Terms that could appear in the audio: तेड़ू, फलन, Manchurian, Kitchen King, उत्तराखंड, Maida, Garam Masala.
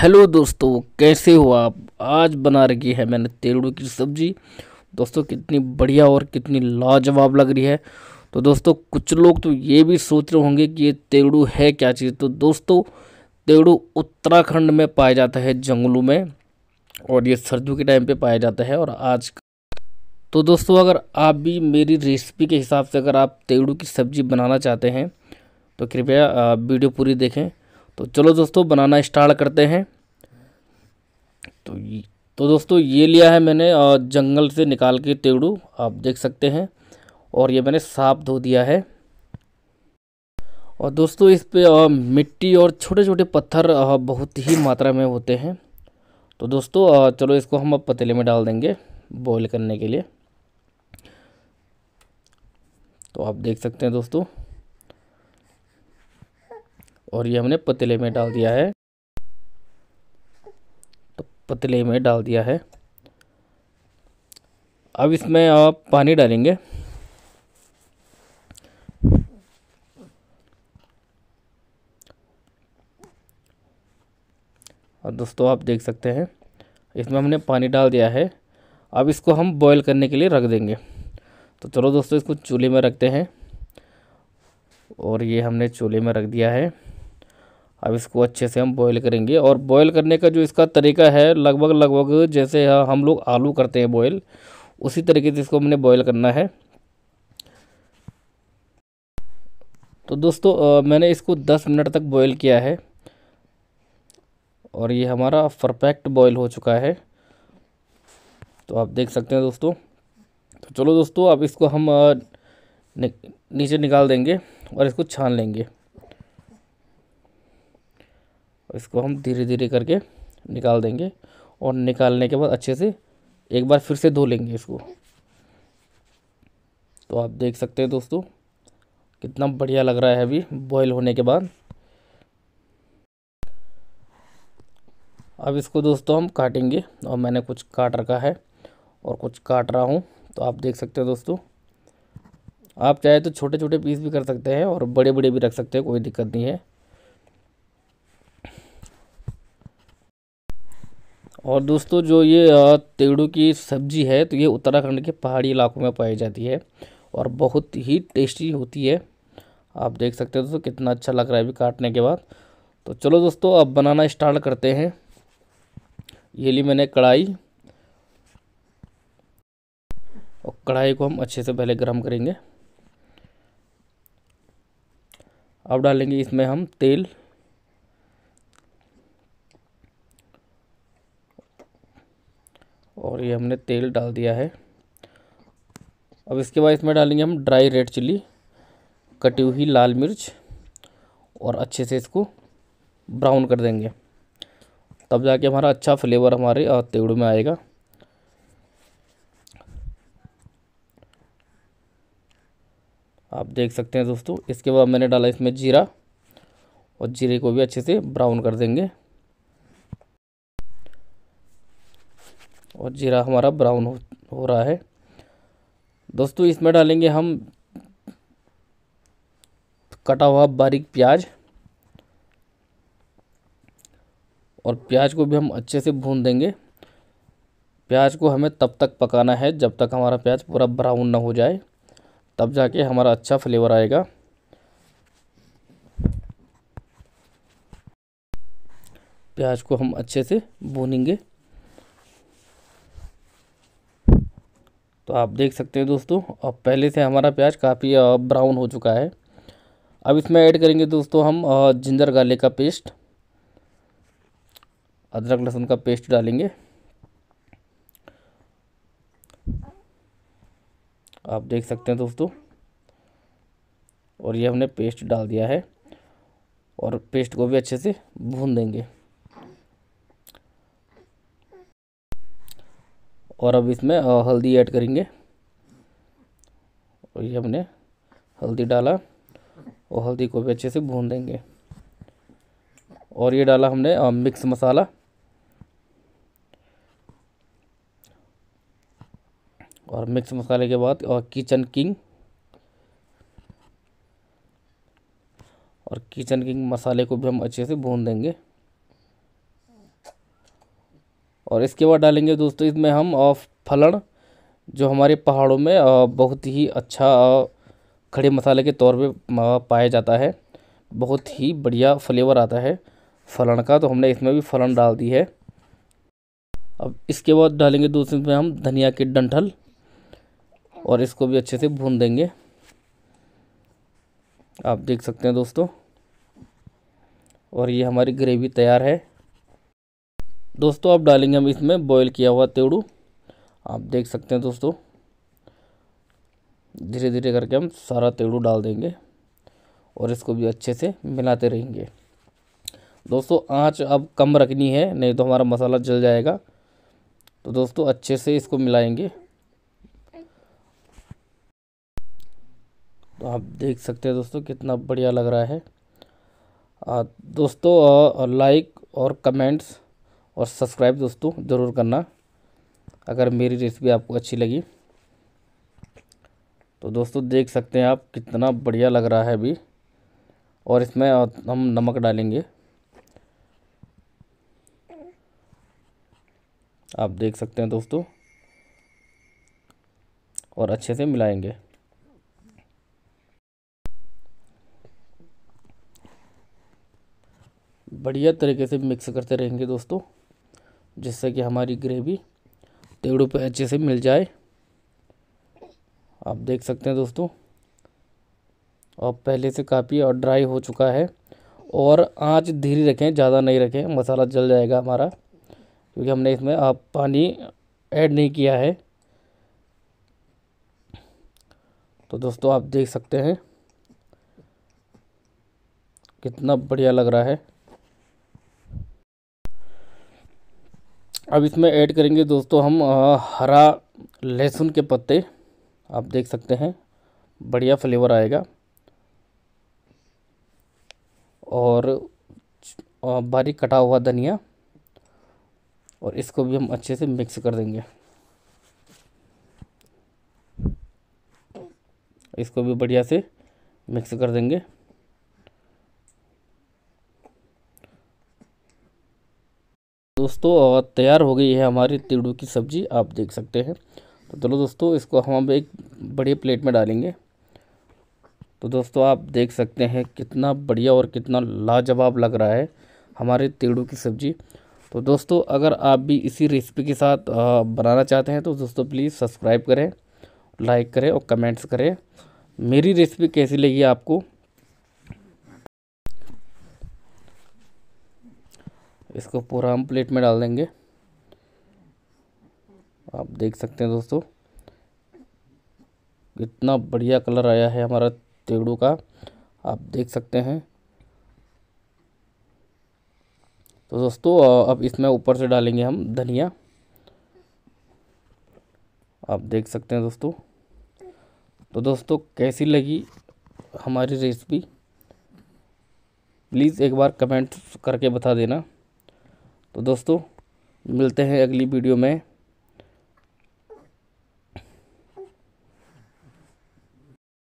Hello दोस्तों, कैसे हो आप। आज बना रखी है मैंने तेड़ू की सब्जी। दोस्तों कितनी बढ़िया और कितनी लाजवाब लग रही है। तो दोस्तों कुछ लोग तो ये भी सोच रहे होंगे कि ये तेड़ू है क्या चीज़। तो दोस्तों तेड़ू उत्तराखंड में पाया जाता है, जंगलों में, और ये सर्दियों के टाइम पे पाया जाता है। और आज तो दोस्तों अगर आप भी मेरी रेसिपी के हिसाब से अगर आप तेड़ू की सब्ज़ी बनाना चाहते हैं तो कृपया वीडियो पूरी देखें। तो चलो दोस्तों बनाना स्टार्ट करते हैं। तो दोस्तों ये लिया है मैंने जंगल से निकाल के तेड़ू, आप देख सकते हैं, और ये मैंने साफ धो दिया है। और दोस्तों इस पे मिट्टी और छोटे छोटे पत्थर बहुत ही मात्रा में होते हैं। तो दोस्तों चलो इसको हम अब पतीले में डाल देंगे बॉईल करने के लिए। तो आप देख सकते हैं दोस्तों, और ये हमने पतीले में डाल दिया है। तो पतीले में डाल दिया है। अब इसमें आप पानी डालेंगे। और दोस्तों आप देख सकते हैं इसमें हमने पानी डाल दिया है। अब इसको हम बॉईल करने के लिए रख देंगे। तो चलो दोस्तों इसको चूल्हे में रखते हैं, और ये हमने चूल्हे में रख दिया है। अब इसको अच्छे से हम बॉईल करेंगे। और बॉईल करने का जो इसका तरीका है, लगभग जैसे हम लोग आलू करते हैं बॉईल, उसी तरीके से इसको हमने बॉईल करना है। तो दोस्तों मैंने इसको 10 मिनट तक बॉईल किया है, और ये हमारा परफेक्ट बॉईल हो चुका है। तो आप देख सकते हैं दोस्तों। तो चलो दोस्तों अब इसको हम नीचे निकाल देंगे और इसको छान लेंगे। इसको हम धीरे धीरे करके निकाल देंगे, और निकालने के बाद अच्छे से एक बार फिर से धो लेंगे इसको। तो आप देख सकते हैं दोस्तों कितना बढ़िया लग रहा है अभी बॉईल होने के बाद। अब इसको दोस्तों हम काटेंगे, और मैंने कुछ काट रखा है और कुछ काट रहा हूँ। तो आप देख सकते हैं दोस्तों, आप चाहे तो छोटे छोटे पीस भी कर सकते हैं और बड़े बड़े भी रख सकते हैं, कोई दिक्कत नहीं है। और दोस्तों जो ये तेड़ू की सब्ज़ी है, तो ये उत्तराखंड के पहाड़ी इलाकों में पाई जाती है और बहुत ही टेस्टी होती है। आप देख सकते हैं दोस्तों कितना अच्छा लग रहा है अभी काटने के बाद। तो चलो दोस्तों अब बनाना स्टार्ट करते हैं। ये ली मैंने कढ़ाई, और कढ़ाई को हम अच्छे से पहले गर्म करेंगे। अब डालेंगे इसमें हम तेल, और ये हमने तेल डाल दिया है। अब इसके बाद इसमें डालेंगे हम ड्राई रेड चिली, कटी हुई लाल मिर्च, और अच्छे से इसको ब्राउन कर देंगे। तब जाके हमारा अच्छा फ्लेवर हमारे तेड़ू में आएगा। आप देख सकते हैं दोस्तों। इसके बाद मैंने डाला इसमें जीरा, और जीरे को भी अच्छे से ब्राउन कर देंगे, और जीरा हमारा ब्राउन हो रहा है। दोस्तों इसमें डालेंगे हम कटा हुआ बारीक प्याज, और प्याज को भी हम अच्छे से भून देंगे। प्याज को हमें तब तक पकाना है जब तक हमारा प्याज पूरा ब्राउन ना हो जाए, तब जाके हमारा अच्छा फ्लेवर आएगा। प्याज को हम अच्छे से भूनेंगे। तो आप देख सकते हैं दोस्तों अब पहले से हमारा प्याज काफ़ी ब्राउन हो चुका है। अब इसमें ऐड करेंगे दोस्तों हम जिंजर गार्लिक का पेस्ट, अदरक लहसुन का पेस्ट डालेंगे। आप देख सकते हैं दोस्तों, और ये हमने पेस्ट डाल दिया है, और पेस्ट को भी अच्छे से भून देंगे। और अब इसमें हल्दी ऐड करेंगे, और ये हमने हल्दी डाला, और हल्दी को भी अच्छे से भून देंगे। और ये डाला हमने मिक्स मसाला, और मिक्स मसाले के बाद किचन किंग, और किचन किंग मसाले को भी हम अच्छे से भून देंगे। और इसके बाद डालेंगे दोस्तों इसमें हम फलन, जो हमारे पहाड़ों में बहुत ही अच्छा खड़े मसाले के तौर पे पाया जाता है, बहुत ही बढ़िया फ्लेवर आता है फलन का, तो हमने इसमें भी फलन डाल दी है। अब इसके बाद डालेंगे दोस्तों इसमें हम धनिया के डंठल और इसको भी अच्छे से भून देंगे। आप देख सकते हैं दोस्तों, और ये हमारी ग्रेवी तैयार है दोस्तों। अब डालेंगे हम इसमें बॉईल किया हुआ तेड़ू, आप देख सकते हैं दोस्तों, धीरे धीरे करके हम सारा तेड़ू डाल देंगे और इसको भी अच्छे से मिलाते रहेंगे दोस्तों। आंच अब कम रखनी है, नहीं तो हमारा मसाला जल जाएगा। तो दोस्तों अच्छे से इसको मिलाएंगे, तो आप देख सकते हैं दोस्तों कितना बढ़िया लग रहा है। दोस्तों लाइक और कमेंट्स और सब्सक्राइब दोस्तों ज़रूर करना अगर मेरी रेसिपी आपको अच्छी लगी। तो दोस्तों देख सकते हैं आप कितना बढ़िया लग रहा है अभी, और इसमें हम नमक डालेंगे, आप देख सकते हैं दोस्तों, और अच्छे से मिलाएंगे। बढ़िया तरीके से मिक्स करते रहेंगे दोस्तों, जिससे कि हमारी ग्रेवी तेड़ू पे अच्छे से मिल जाए। आप देख सकते हैं दोस्तों, और पहले से काफ़ी और ड्राई हो चुका है। और आंच धीरे रखें, ज़्यादा नहीं रखें, मसाला जल जाएगा हमारा, क्योंकि हमने इसमें पानी ऐड नहीं किया है। तो दोस्तों आप देख सकते हैं कितना बढ़िया लग रहा है। अब इसमें ऐड करेंगे दोस्तों हम हरा लहसुन के पत्ते, आप देख सकते हैं बढ़िया फ्लेवर आएगा, और बारीक कटा हुआ धनिया, और इसको भी हम अच्छे से मिक्स कर देंगे। इसको भी बढ़िया से मिक्स कर देंगे। दोस्तों तैयार हो गई है हमारी तेड़ू की सब्ज़ी, आप देख सकते हैं। तो चलो दोस्तों इसको हम एक बड़ी प्लेट में डालेंगे। तो दोस्तों आप देख सकते हैं कितना बढ़िया और कितना लाजवाब लग रहा है हमारे तेड़ू की सब्ज़ी। तो दोस्तों अगर आप भी इसी रेसिपी के साथ बनाना चाहते हैं तो दोस्तों प्लीज़ सब्सक्राइब करें, लाइक करें और कमेंट्स करें। मेरी रेसिपी कैसी लगी आपको, इसको पूरा हम प्लेट में डाल देंगे, आप देख सकते हैं दोस्तों कितना बढ़िया कलर आया है हमारा तेड़ू का, आप देख सकते हैं। तो दोस्तों अब इसमें ऊपर से डालेंगे हम धनिया, आप देख सकते हैं दोस्तों। तो दोस्तों कैसी लगी हमारी रेसिपी प्लीज़ एक बार कमेंट करके बता देना। तो दोस्तों मिलते हैं अगली वीडियो में।